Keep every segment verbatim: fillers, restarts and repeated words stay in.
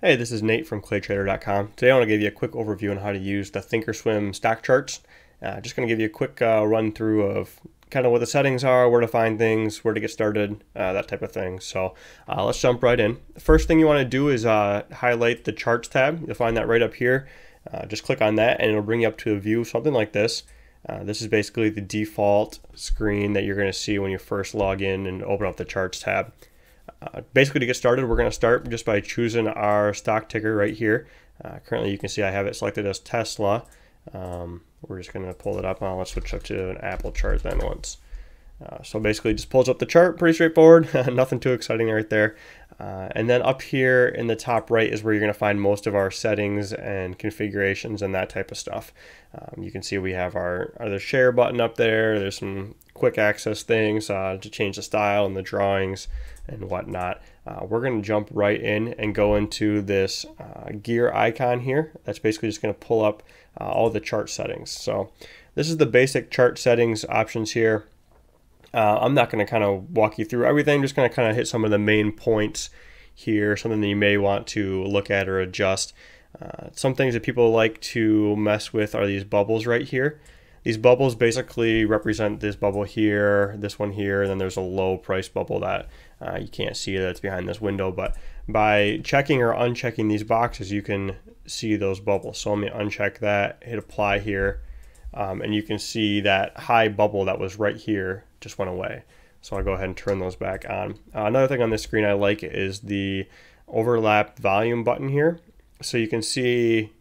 Hey, this is Nate from Clay Trader dot com. Today I want to give you a quick overview on how to use the ThinkOrSwim stock charts. Uh, just going to give you a quick uh, run through of kind of what the settings are, where to find things, where to get started, uh, that type of thing. So uh, let's jump right in. The first thing you want to do is uh, highlight the charts tab. You'll find that right up here. Uh, just click on that and it'll bring you up to a view, something like this. Uh, this is basically the default screen that you're going to see when you first log in and open up the charts tab. Uh, basically, to get started, we're going to start just by choosing our stock ticker right here. Uh, currently, you can see I have it selected as Tesla. Um, we're just going to pull it up. Now let's switch up to an Apple chart then once. Uh, so basically, just pulls up the chart. Pretty straightforward. Nothing too exciting right there. Uh, and then up here in the top right is where you're going to find most of our settings and configurations and that type of stuff. Um, you can see we have our other share button up there. There's some quick access things uh, to change the style and the drawings and whatnot. Uh, we're going to jump right in and go into this uh, gear icon here. That's basically just going to pull up uh, all the chart settings. So this is the basic chart settings options here. Uh, I'm not going to kind of walk you through everything. I'm just going to kind of hit some of the main points here, something that you may want to look at or adjust. Uh, some things that people like to mess with are these bubbles right here. These bubbles basically represent this bubble here, this one here, and then there's a low price bubble that uh, you can't see that's behind this window. But by checking or unchecking these boxes, you can see those bubbles. So let me uncheck that, hit apply here. Um, and you can see that high bubble that was right here just went away. So I'll go ahead and turn those back on. Uh, another thing on this screen I like is the overlap volume button here. So you can see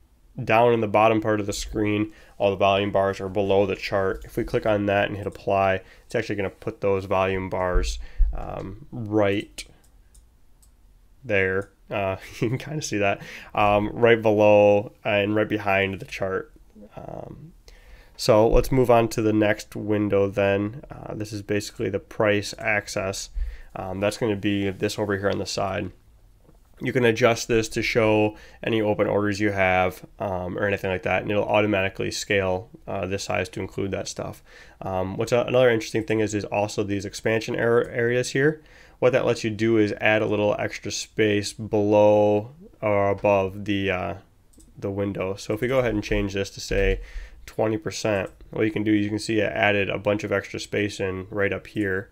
down in the bottom part of the screen, all the volume bars are below the chart. If we click on that and hit apply, it's actually going to put those volume bars um, right there. Uh, you can kind of see that um, right below and right behind the chart. Um, So let's move on to the next window then. Uh, this is basically the price access. Um, that's going to be this over here on the side. You can adjust this to show any open orders you have um, or anything like that, and it'll automatically scale uh, this size to include that stuff. Um, what's a, another interesting thing is, is also these expansion areas here. What that lets you do is add a little extra space below or above the, uh, the window. So if we go ahead and change this to say twenty percent, what you can do is you can see it added a bunch of extra space in right up here.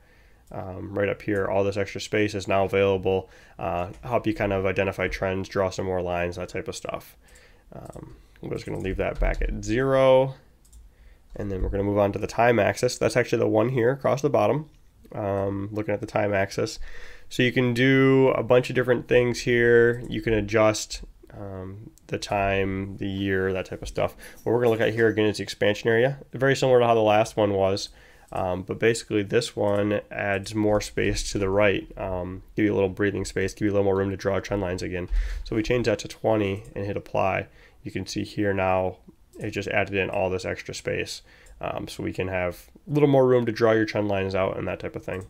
Um, right up here, all this extra space is now available. Uh, help you kind of identify trends, draw some more lines, that type of stuff. Um, I'm just going to leave that back at zero. And then we're going to move on to the time axis. That's actually the one here across the bottom, um, looking at the time axis. So you can do a bunch of different things here. You can adjust Um, the time, the year, that type of stuff. What we're going to look at here again is the expansion area. Very similar to how the last one was, um, but basically this one adds more space to the right, um, give you a little breathing space, give you a little more room to draw trend lines again. So we change that to twenty and hit apply. You can see here now it just added in all this extra space, um, so we can have a little more room to draw your trend lines out and that type of thing.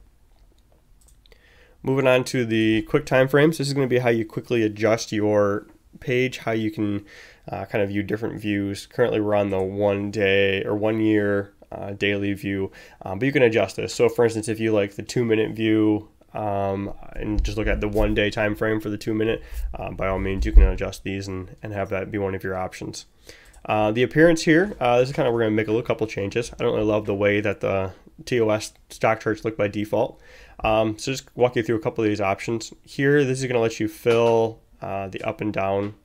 Moving on to the quick time frames. This is going to be how you quickly adjust your page, how you can uh, kind of view different views. Currently we're on the one day or one year uh, daily view, um, but you can adjust this. So for instance, if you like the two minute view um, and just look at the one day time frame for the two minute, uh, by all means you can adjust these and, and have that be one of your options. Uh, the appearance here, uh, this is kind of, we're going to make a little couple changes. I don't really love the way that the T O S stock charts look by default. Um, so just walk you through a couple of these options here. This is going to let you fill Uh, the up and down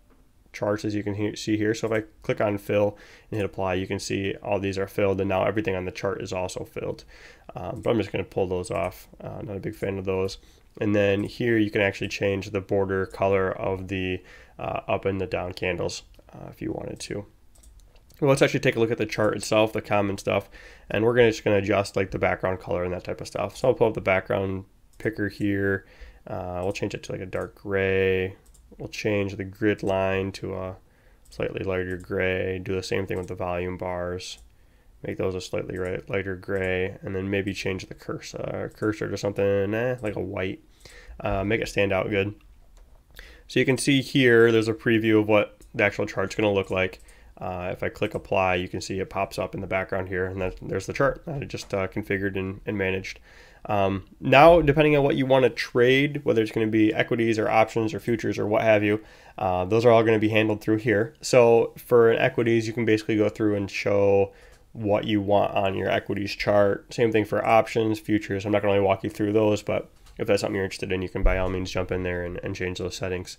charts, as you can he see here. So if I click on fill and hit apply, you can see all these are filled, and now everything on the chart is also filled. Um, but I'm just going to pull those off. Uh, not a big fan of those. And then here you can actually change the border color of the uh, up and the down candles uh, if you wanted to. Well, let's actually take a look at the chart itself, the common stuff, and we're gonna, just going to adjust like the background color and that type of stuff. So I'll pull up the background picker here. Uh, we'll change it to like a dark gray. We'll change the grid line to a slightly lighter gray, do the same thing with the volume bars, make those a slightly lighter gray, and then maybe change the cursor, cursor to something eh, like a white, uh, make it stand out good. So you can see here, there's a preview of what the actual chart's gonna look like. Uh, if I click apply, you can see it pops up in the background here, and that, there's the chart that I just uh, configured and, and managed. Um, now, depending on what you want to trade, whether it's going to be equities or options or futures or what have you, uh, those are all going to be handled through here. So for equities, you can basically go through and show what you want on your equities chart. Same thing for options, futures. I'm not going to really walk you through those, but if that's something you're interested in, you can by all means jump in there and, and change those settings.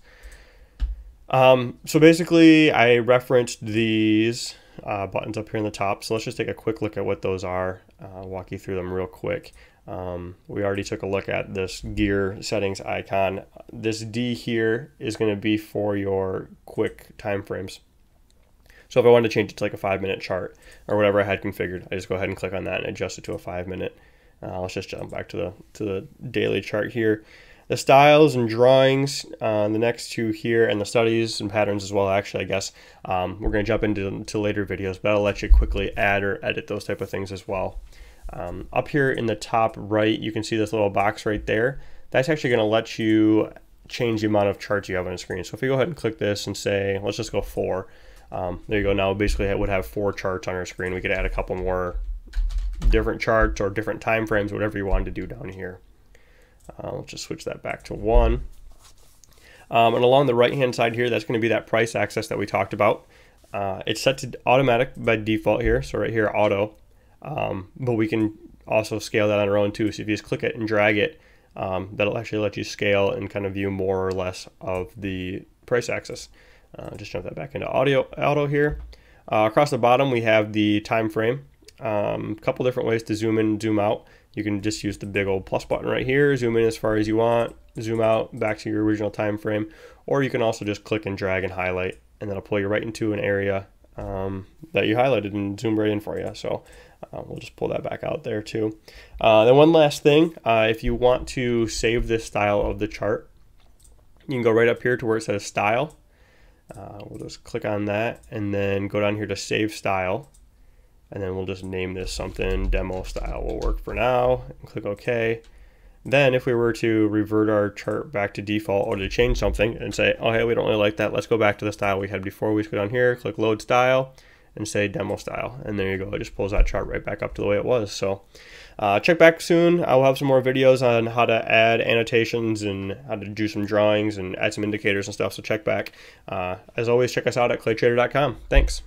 Um, so basically, I referenced these uh, buttons up here in the top. So let's just take a quick look at what those are, uh, walk you through them real quick. Um, we already took a look at this gear settings icon. This D here is going to be for your quick time frames. So if I wanted to change it to like a five minute chart or whatever I had configured, I just go ahead and click on that and adjust it to a five minute. Uh, let's just jump back to the, to the daily chart here. The styles and drawings, uh, the next two here, and the studies and patterns as well, actually, I guess. Um, we're going to jump into to later videos, but I'll let you quickly add or edit those type of things as well. Um, up here in the top right, you can see this little box right there. That's actually going to let you change the amount of charts you have on the screen. So if you go ahead and click this and say, let's just go four. Um, there you go. Now basically I would have four charts on our screen. We could add a couple more different charts or different time frames, whatever you wanted to do down here. Uh, let's just switch that back to one. Um, and along the right hand side here, that's going to be that price access that we talked about. Uh, it's set to automatic by default here. So right here, auto. Um, but we can also scale that on our own too. So if you just click it and drag it, um, that'll actually let you scale and kind of view more or less of the price axis. Uh, just jump that back into audio auto here. Uh, across the bottom, we have the time frame. A um, couple different ways to zoom in and zoom out. You can just use the big old plus button right here, zoom in as far as you want, zoom out back to your original time frame, or you can also just click and drag and highlight, and that'll pull you right into an area um, that you highlighted and zoom right in for you. So uh, we'll just pull that back out there too. Uh, then one last thing, uh, if you want to save this style of the chart, you can go right up here to where it says style. Uh, we'll just click on that and then go down here to save style. And then we'll just name this something, demo style will work for now, and click OK. Then if we were to revert our chart back to default or to change something and say, oh, hey, we don't really like that. Let's go back to the style we had before. We just go down here, click load style and say demo style. And there you go. It just pulls that chart right back up to the way it was. So uh, check back soon. I will have some more videos on how to add annotations and how to do some drawings and add some indicators and stuff. So check back. Uh, as always, check us out at Clay Trader dot com. Thanks.